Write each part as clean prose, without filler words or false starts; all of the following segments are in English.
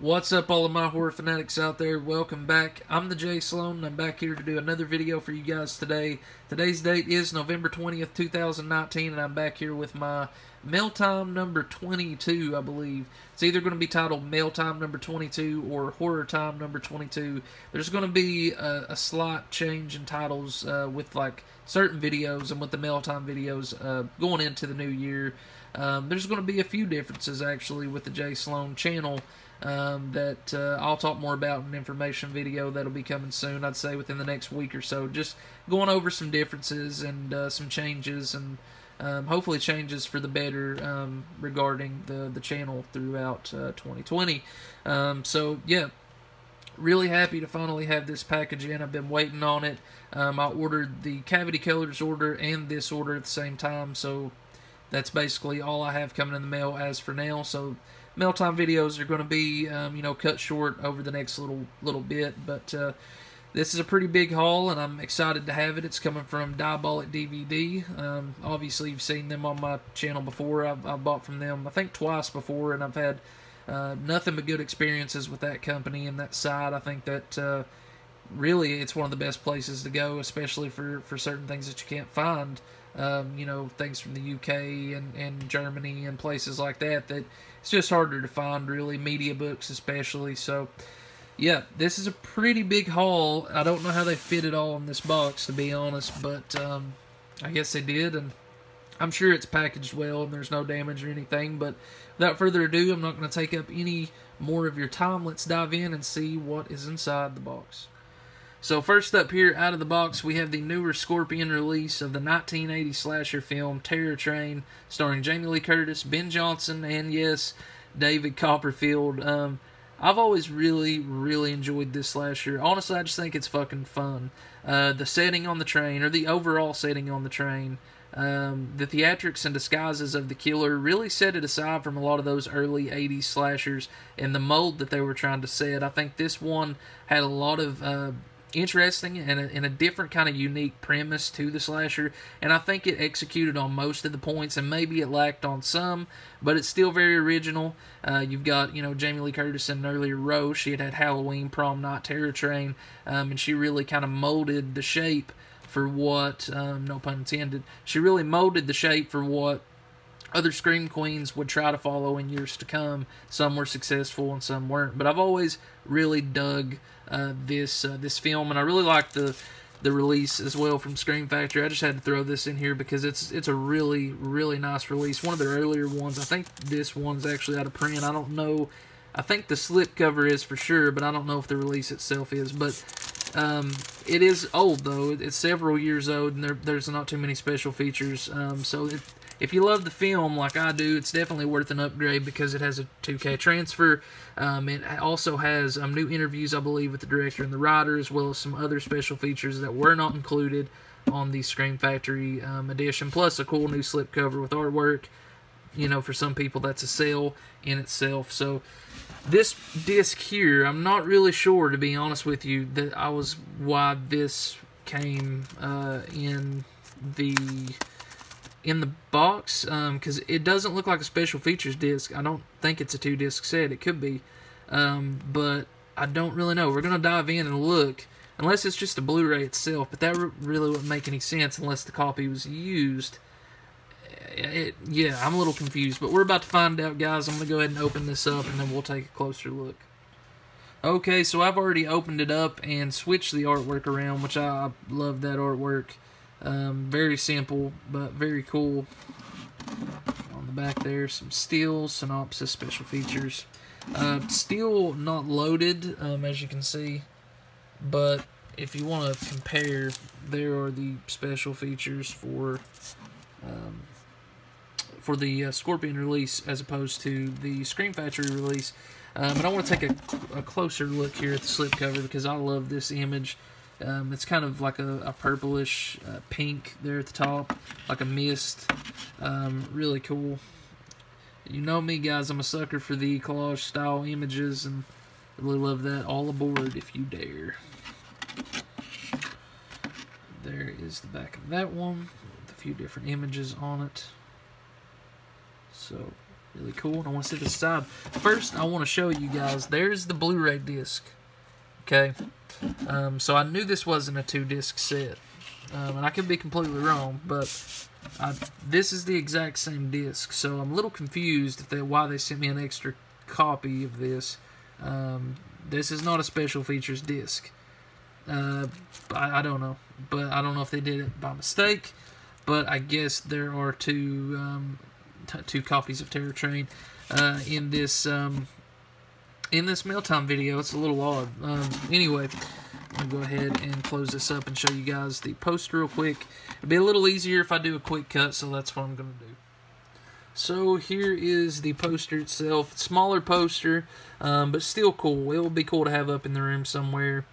What's up, all of my horror fanatics out there? Welcome back. I'm TheJSlone, and I'm back here to do another video for you guys today. Today's date is November 20th, 2019, and I'm back here with my Mail Time number 22, I believe. It's either going to be titled Mail Time number 22 or Horror Time number 22. There's going to be a slight change in titles with like certain videos and with the Mail Time videos going into the new year. There's going to be a few differences, actually, with the TheJSlone channel. That I'll talk more about in an information video that'll be coming soon, I'd say within the next week or so, just going over some differences and some changes, and hopefully changes for the better regarding the channel throughout 2020. So yeah, really happy to finally have this package in. I've been waiting on it. I ordered the Cavity Colors order and this order at the same time, so that's basically all I have coming in the mail as for now. So Mail Time videos are going to be, you know, cut short over the next little bit, but this is a pretty big haul, and I'm excited to have it. It's coming from Diabolik DVD. Obviously, you've seen them on my channel before. I've bought from them, I think, twice before, and I've had nothing but good experiences with that company and that side. I think that really it's one of the best places to go, especially for certain things that you can't find. You know, things from the UK and Germany and places like that it's just harder to find, really, media books especially. So yeah, this is a pretty big haul. I don't know how they fit it all in this box, to be honest, but I guess they did, and I'm sure it's packaged well and there's no damage or anything. But without further ado, I'm not going to take up any more of your time. Let's dive in and see what is inside the box. So first up here, out of the box, we have the newer Scorpion release of the 1980 slasher film Terror Train, starring Jamie Lee Curtis, Ben Johnson, and yes, David Copperfield. I've always really, really enjoyed this slasher. Honestly, I just think it's fucking fun. The setting on the train, or the overall setting on the train, the theatrics and disguises of the killer really set it aside from a lot of those early 80s slashers and the mold that they were trying to set. I think this one had a lot of interesting and a different kind of unique premise to the slasher, and I think it executed on most of the points, and maybe it lacked on some, but it's still very original. You've got, you know, Jamie Lee Curtis in an earlier row. She had Halloween, Prom Night, Terror Train, and she really kind of molded the shape for what, no pun intended, she really molded the shape for what other Scream Queens would try to follow in years to come. Some were successful and some weren't, but I've always really dug this film, and I really like the release as well from Scream Factory. I just had to throw this in here because it's a really, really nice release. One of their earlier ones. I think this one's actually out of print. I don't know. I think the slipcover is for sure, but I don't know if the release itself is, but it is old, though. It's several years old, and there's not too many special features, so if you love the film like I do, it's definitely worth an upgrade because it has a 2K transfer. It also has new interviews, I believe, with the director and the writer, as well as some other special features that were not included on the Scream Factory edition, plus a cool new slipcover with artwork. You know, for some people, that's a sell in itself. So this disc here, I'm not really sure, to be honest with you, that I was why this came in the box, because it doesn't look like a special features disc. I don't think it's a 2-disc set. It could be, but I don't really know. We're gonna dive in and look, unless it's just a Blu-ray itself, but that really wouldn't make any sense unless the copy was used. Yeah, I'm a little confused, but we're about to find out, guys. I'm gonna go ahead and open this up, and then we'll take a closer look. Okay, so I've already opened it up and switched the artwork around, which I love that artwork. Very simple, but very cool. On the back there, some stills, synopsis, special features. Still not loaded, as you can see, but if you want to compare, there are the special features for the Scorpion release as opposed to the Scream Factory release. But I want to take a closer look here at the slipcover because I love this image. It's kind of like a purplish pink there at the top, like a mist. Really cool. You know me, guys, I'm a sucker for the collage style images, and really love that. All aboard if you dare. There is the back of that one with a few different images on it. So really cool, and I want to see this side. First, I want to show you guys, there's the Blu-ray disc, okay? So I knew this wasn't a two-disc set, and I could be completely wrong, but this is the exact same disc, so I'm a little confused if why they sent me an extra copy of this. This is not a special features disc. I don't know, but I don't know if they did it by mistake, but I guess there are two copies of Terror Train in this mailtime video. It's a little odd. Anyway, I'm gonna go ahead and close this up and show you guys the post real quick. It'd be a little easier if I do a quick cut, so that's what I'm gonna do. So here is the poster itself. Smaller poster, but still cool. It will be cool to have up in the room somewhere,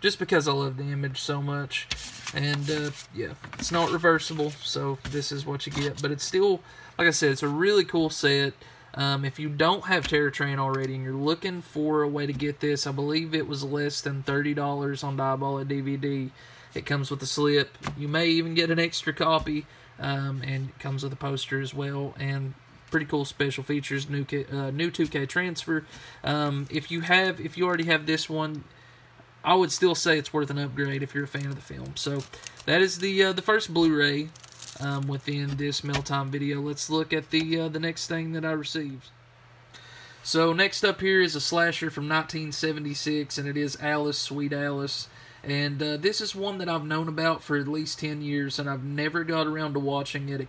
just because I love the image so much. And yeah, it's not reversible, so this is what you get. But it's still, like I said, it's a really cool set. If you don't have Terror Train already and you're looking for a way to get this, I believe it was less than $30 on Diabolik DVD. It comes with a slip. You may even get an extra copy. And it comes with a poster as well, and pretty cool special features, new 2K transfer. If you already have this one, I would still say it's worth an upgrade if you're a fan of the film. So that is the first Blu-ray within this mailtime video. Let's look at the next thing that I received. So next up here is a slasher from 1976, and it is Alice, Sweet Alice. And this is one that I've known about for at least 10 years, and I've never got around to watching it.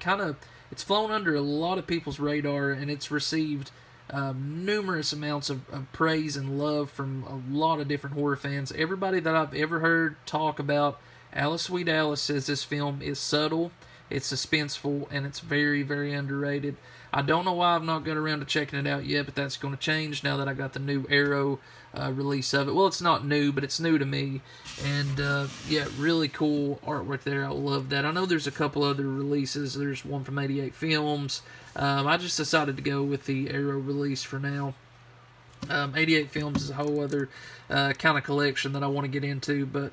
It's flown under a lot of people's radar, and it's received numerous amounts of praise and love from a lot of different horror fans. Everybody that I've ever heard talk about Alice, Sweet Alice says this film is subtle, it's suspenseful, and it's very, very underrated. I don't know why I've not got around to checking it out yet, but that's going to change now that I got the new Arrow release of it. Well, it's not new, but it's new to me. And, yeah, really cool artwork there. I love that. I know there's a couple other releases. There's one from 88 Films. I just decided to go with the Arrow release for now. 88 Films is a whole other kind of collection that I want to get into, but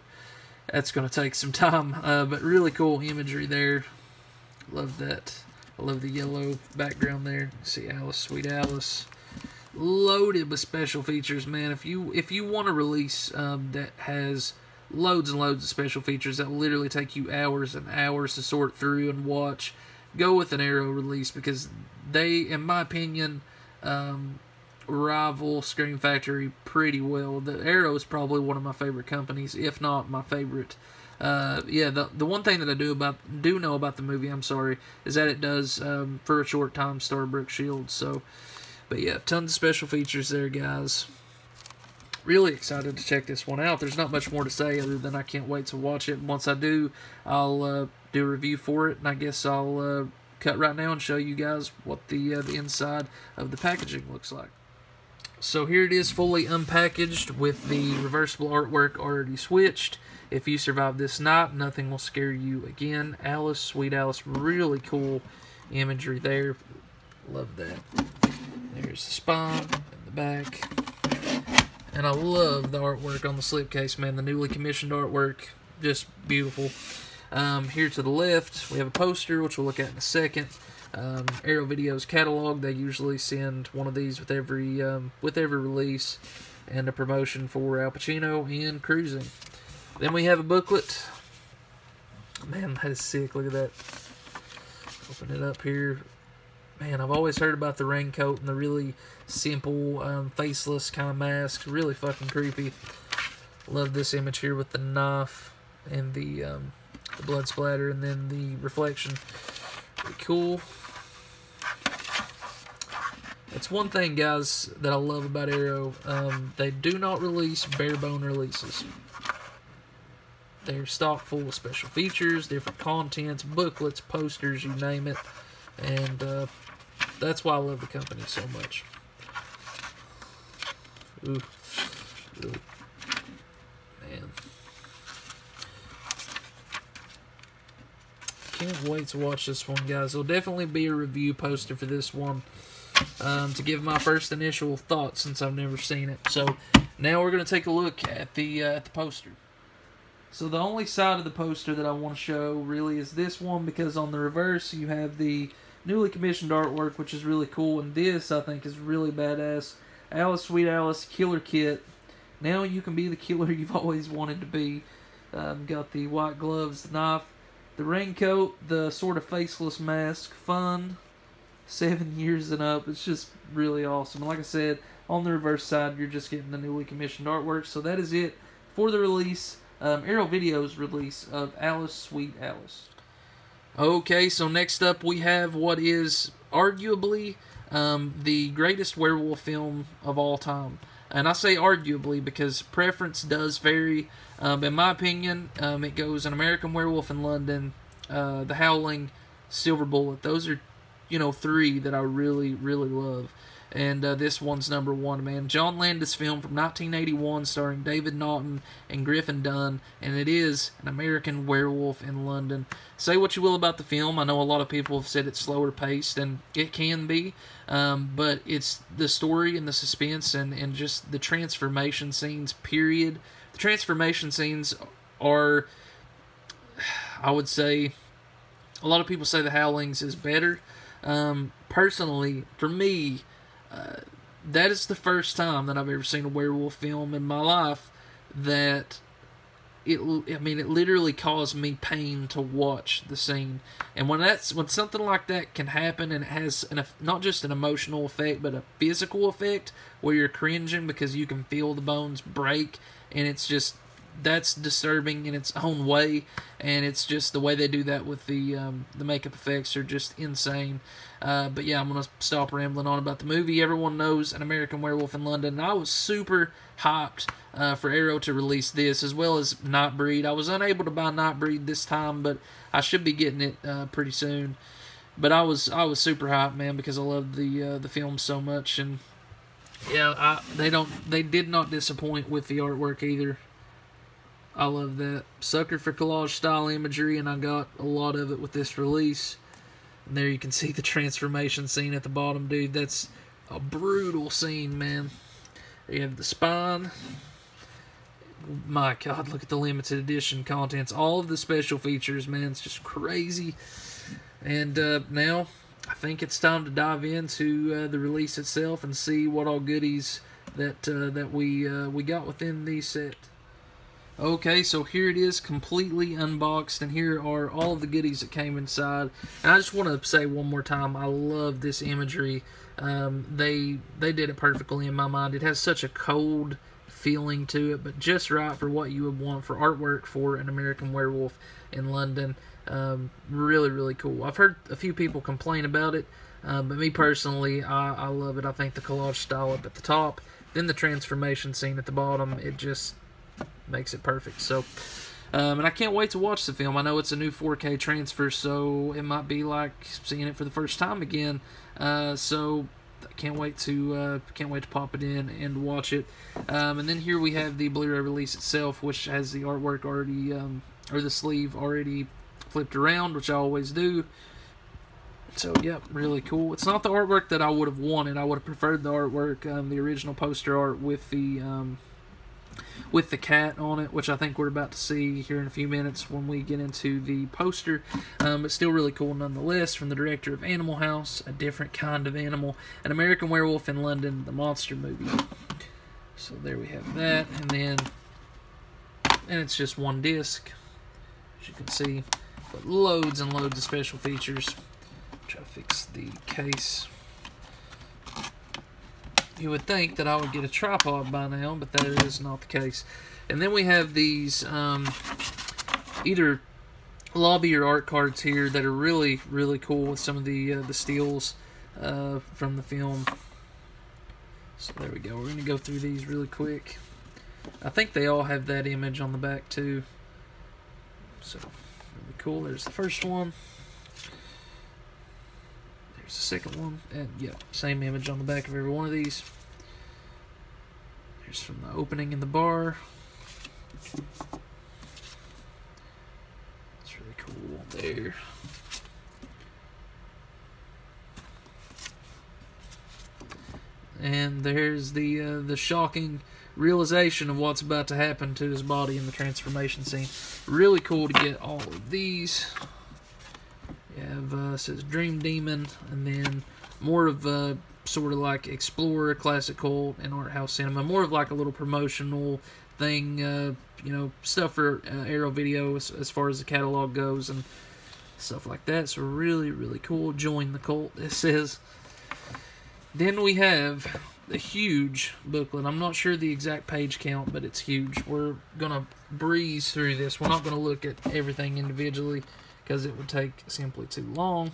that's going to take some time. But really cool imagery there. Love that. I love the yellow background there. See Alice, Sweet Alice, loaded with special features, man. If you want a release that has loads and loads of special features that will literally take you hours and hours to sort through and watch, go with an Arrow release, because they, in my opinion, rival Scream Factory pretty well. The Arrow is probably one of my favorite companies, if not my favorite. Yeah, the one thing that I do know about the movie, I'm sorry, is that it does, for a short time, star Brooke Shields. So, but yeah, tons of special features there, guys. Really excited to check this one out. There's not much more to say other than I can't wait to watch it. Once I do, I'll do a review for it, and I guess I'll cut right now and show you guys what the inside of the packaging looks like. So here it is, fully unpackaged with the reversible artwork already switched. If you survive this night, nothing will scare you again. Alice, Sweet Alice, really cool imagery there. Love that. There's the spine and the back. And I love the artwork on the slipcase, man. The newly commissioned artwork, just beautiful. Here to the left, we have a poster, which we'll look at in a second. Arrow Video's catalog, they usually send one of these with every release, and a promotion for Al Pacino and Cruising. Then we have a booklet. Man, that is sick. Look at that. Open it up here. Man, I've always heard about the raincoat and the really simple, faceless kind of masks. Really fucking creepy. Love this image here with the knife and the blood splatter and then the reflection. Pretty cool. That's one thing, guys, that I love about Arrow. They do not release bare-bone releases. They're stock full of special features, different contents, booklets, posters, you name it. And that's why I love the company so much. Ooh. Ooh. Man. Can't wait to watch this one, guys. There'll definitely be a review posted for this one to give my first initial thoughts, since I've never seen it. So now we're going to take a look at the poster. So the only side of the poster that I want to show really is this one, because on the reverse you have the newly commissioned artwork, which is really cool, and this, I think, is really badass. Alice, Sweet Alice, Killer Kit. Now you can be the killer you've always wanted to be. Got the white gloves, the knife, the raincoat, the sort of faceless mask, fun, 7 years and up. It's just really awesome. And like I said, on the reverse side, you're just getting the newly commissioned artwork. So that is it for the release, Arrow Video's release of Alice, Sweet Alice. Okay, so next up we have what is arguably the greatest werewolf film of all time. And I say arguably because preference does vary. In my opinion, it goes An American Werewolf in London, The Howling, Silver Bullet. Those are, you know, three that I really, really love. And this one's number one, man. John Landis film from 1981 starring David Naughton and Griffin Dunn. And it is An American Werewolf in London. Say what you will about the film. I know a lot of people have said it's slower paced, and it can be. But it's the story and the suspense and just the transformation scenes, period. The transformation scenes are, I would say, a lot of people say The Howlings is better. Personally, for me, that is the first time that I've ever seen a werewolf film in my life that it literally caused me pain to watch the scene. And when something like that can happen, and it has not just an emotional effect but a physical effect where you're cringing because you can feel the bones break, and it's just, that's disturbing in its own way. And it's just the way they do that with the makeup effects are just insane. But yeah, I'm going to stop rambling on about the movie. Everyone knows An American Werewolf in London. I was super hyped for Arrow to release this, as well as Nightbreed. I was unable to buy Nightbreed this time, but I should be getting it pretty soon. But I was super hyped, man, because I loved the film so much. And yeah, they did not disappoint with the artwork either. I love that. Sucker for collage style imagery, and I got a lot of it with this release. And there you can see the transformation scene at the bottom, dude. That's a brutal scene, man. You have the spine. My God, look at the limited edition contents. All of the special features, man. It's just crazy. And now I think it's time to dive into the release itself and see what all goodies that we got within the set. Okay, so here it is, completely unboxed, and here are all of the goodies that came inside. And I just want to say one more time, I love this imagery. They did it perfectly in my mind. It has such a cold feeling to it, but just right for what you would want for artwork for An American Werewolf in London. Really, really cool. I've heard a few people complain about it, but me personally, I love it. I think the collage style up at the top, then the transformation scene at the bottom, it just makes it perfect. So and I can't wait to watch the film. I know it's a new 4K transfer, so it might be like seeing it for the first time again. So I can't wait to pop it in and watch it. And then here we have the Blu-ray release itself, which has the artwork already or the sleeve already flipped around, which I always do. So yeah, really cool. It's not the artwork that I would have wanted. I would have preferred the artwork, the original poster art with the cat on it, which I think we're about to see here in a few minutes when we get into the poster. But still really cool nonetheless. From the director of Animal House, A Different Kind of Animal, An American Werewolf in London, the monster movie. So there we have that. And then, and it's just one disc, as you can see, but loads and loads of special features. Try to fix the case. You would think that I would get a tripod by now, but that is not the case. And then we have these either lobby or art cards here that are really, really cool with some of the steals from the film. So there we go. We're going to go through these really quick. I think they all have that image on the back too. So really cool. There's the first one. The second one, and yeah, same image on the back of every one of these. There's from the opening in the bar. It's really cool there. And there's the shocking realization of what's about to happen to his body in the transformation scene. Really cool to get all of these. Yeah, have says Dream Demon, and then more of sort of like explorer, classical, and art house cinema. More of like a little promotional thing, you know, stuff for Arrow Video as far as the catalog goes and stuff like that. So really, really cool. Join the cult, it says. Then we have a huge booklet. I'm not sure the exact page count, but it's huge. We're going to breeze through this. We're not going to look at everything individually because it would take simply too long.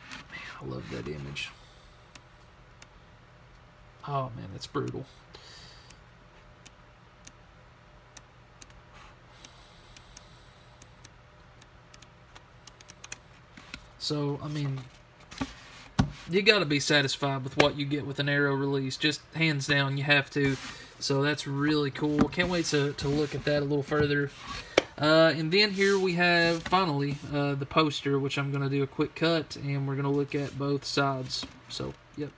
Man, I love that image. Oh, man, it's brutal. So, I mean, you got to be satisfied with what you get with an Arrow release. Just hands down, you have to. So that's really cool. Can't wait to look at that a little further. And then here we have, finally, the poster, which I'm going to do a quick cut, and we're going to look at both sides. So, yep.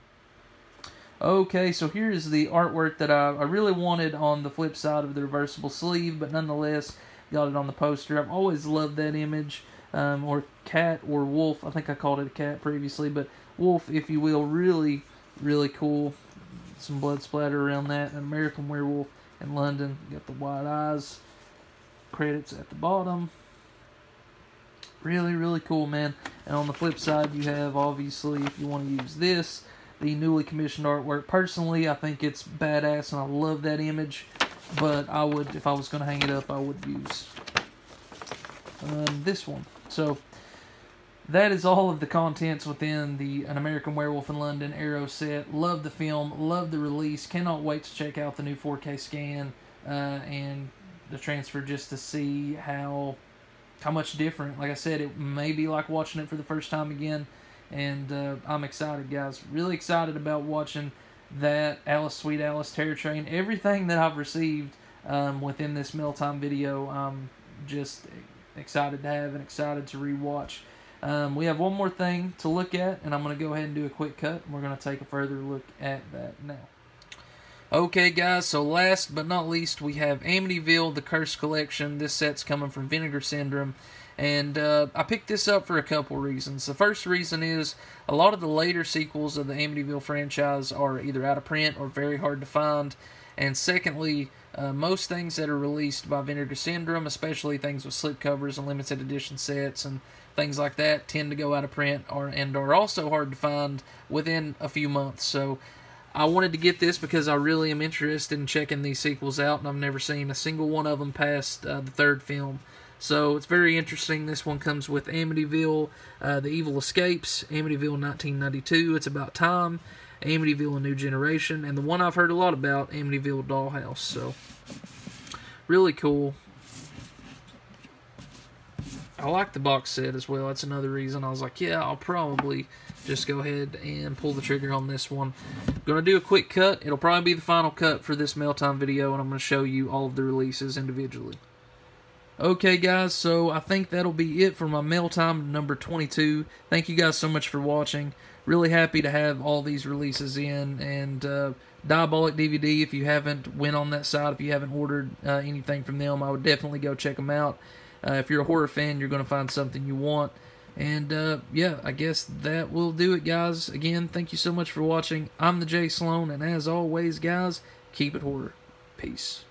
Okay, so here is the artwork that I really wanted on the flip side of the reversible sleeve, but nonetheless, got it on the poster. I've always loved that image, or cat, or wolf. I think I called it a cat previously, but wolf, if you will. Really, really cool. Some blood splatter around that. An American Werewolf in London. Got the wide eyes. Credits at the bottom. Really, really cool, man. And on the flip side, you have, obviously, if you want to use this, the newly commissioned artwork. Personally, I think it's badass, and I love that image. But I would, if I was going to hang it up, I would use this one. So, that is all of the contents within the An American Werewolf in London Arrow set. Love the film. Love the release. Cannot wait to check out the new 4K scan and the transfer just to see how much different. Like I said, it may be like watching it for the first time again. And I'm excited, guys. Really excited about watching that, Alice, Sweet Alice, Terror Train. Everything that I've received within this mail-time video, I'm just excited to have and excited to rewatch. We have one more thing to look at, and I'm going to go ahead and do a quick cut. We're going to take a further look at that now. Okay, guys, so last but not least, we have Amityville: The Curse Collection. This set's coming from Vinegar Syndrome, and I picked this up for a couple reasons. The first reason is a lot of the later sequels of the Amityville franchise are either out of print or very hard to find, and secondly, most things that are released by Vinegar Syndrome, especially things with slipcovers and limited edition sets and things like that, tend to go out of print and are also hard to find within a few months. So I wanted to get this because I really am interested in checking these sequels out, and I've never seen a single one of them past the third film. So it's very interesting. This one comes with Amityville, The Evil Escapes, Amityville 1992, It's About Time, Amityville: A New Generation, and the one I've heard a lot about, Amityville: Dollhouse. So, really cool. I like the box set as well. That's another reason I was like, yeah, I'll probably just go ahead and pull the trigger on this one. I'm going to do a quick cut. It'll probably be the final cut for this mail-time video, and I'm going to show you all of the releases individually. Okay, guys, so I think that'll be it for my mail time number 22. Thank you guys so much for watching. Really happy to have all these releases in, and Diabolik DVD, if you haven't went on that site, if you haven't ordered anything from them, I would definitely go check them out. If you're a horror fan, you're going to find something you want. And, yeah, I guess that will do it, guys. Again, thank you so much for watching. I'm TheJSlone, and as always, guys, keep it horror. Peace.